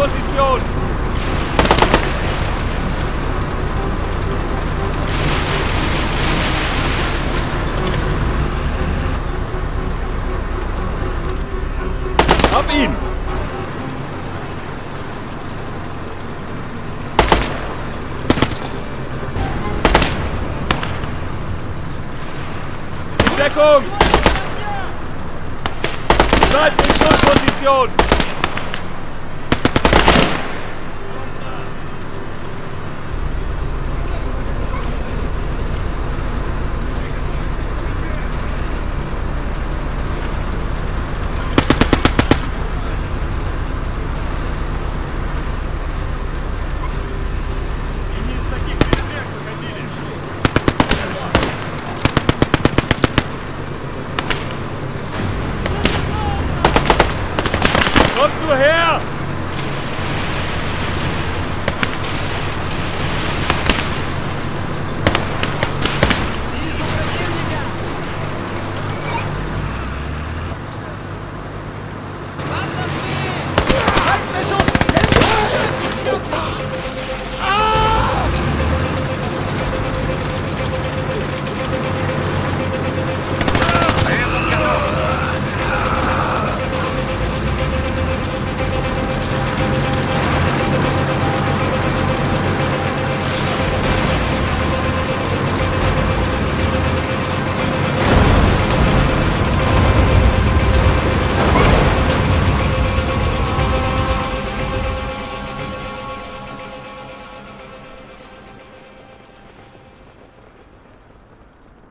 Position! Ab ihn! Deckung! Bleibt in Schussposition! Komm nur her!